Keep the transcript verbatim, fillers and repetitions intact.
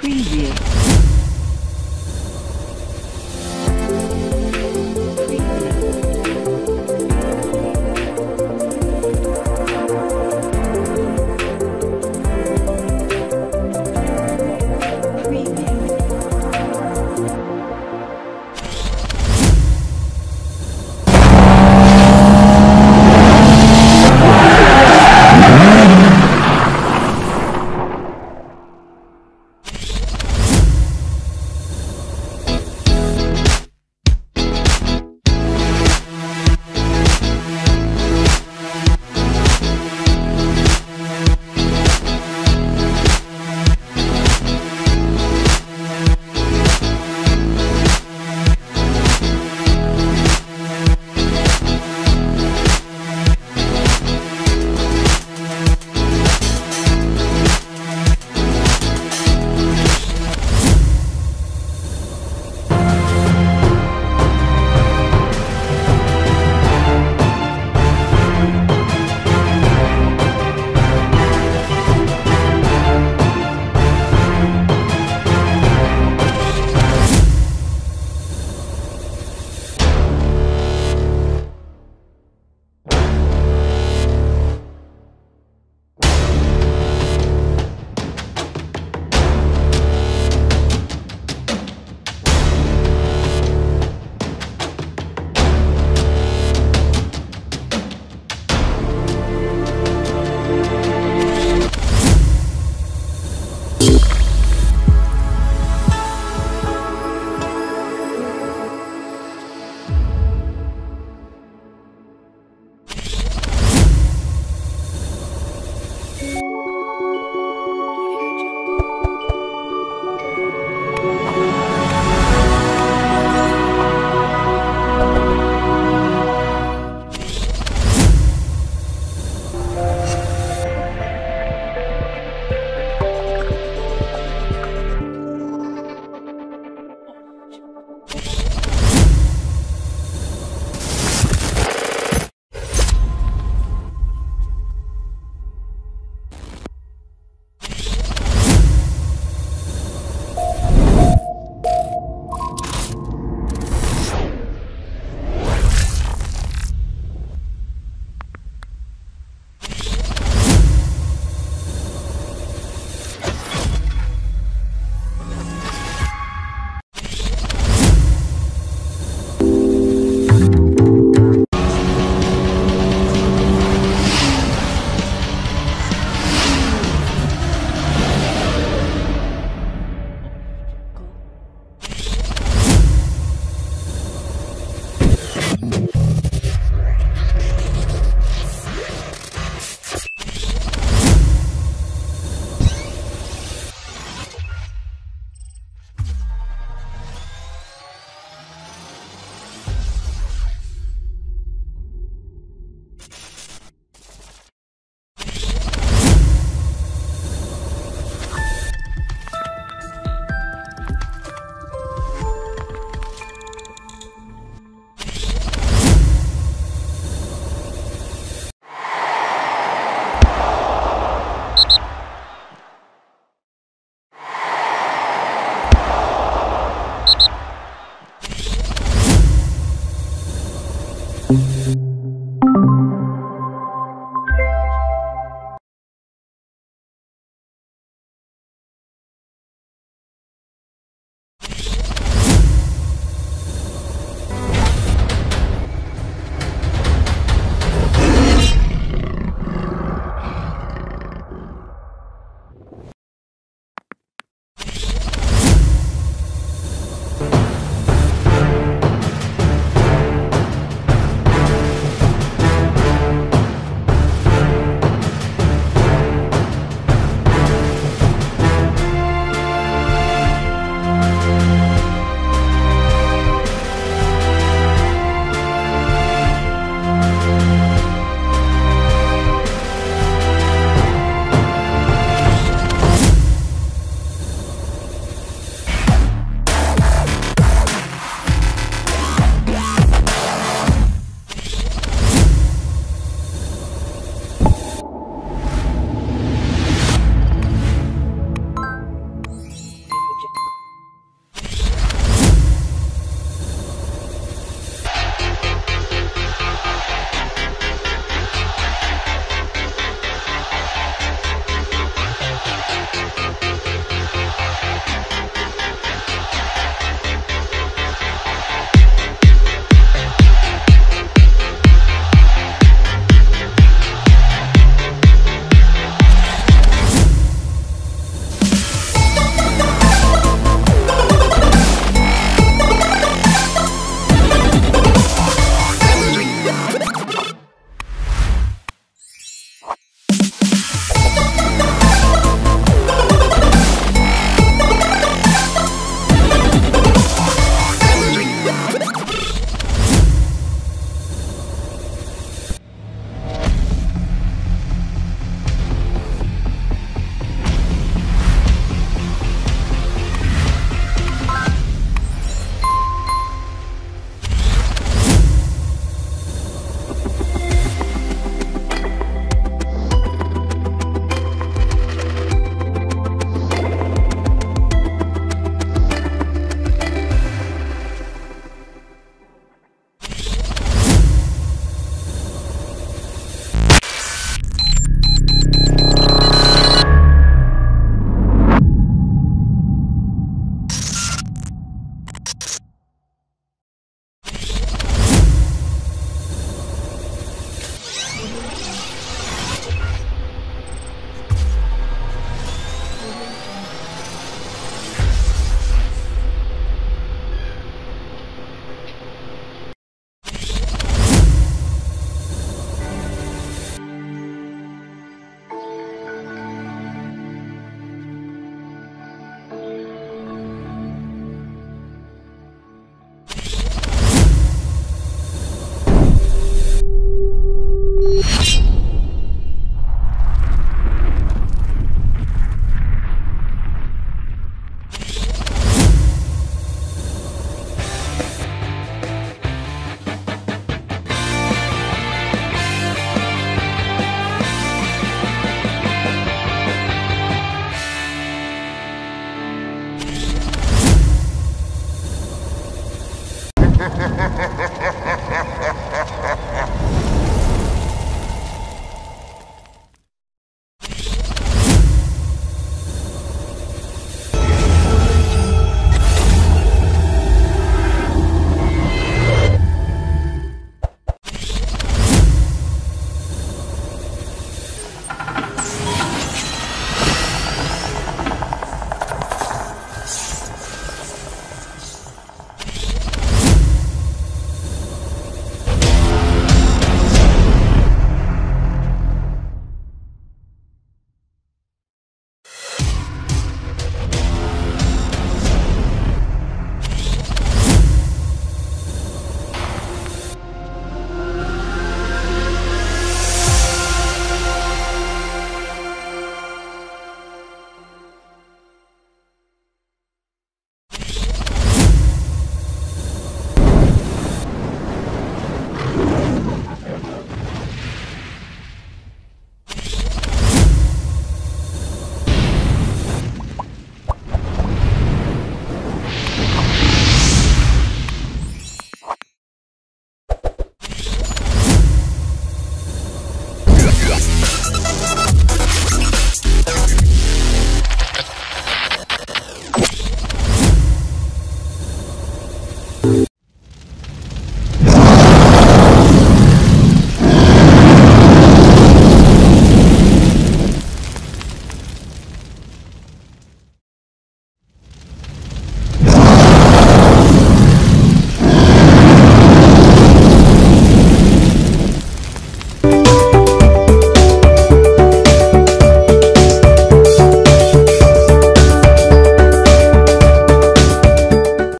Preview.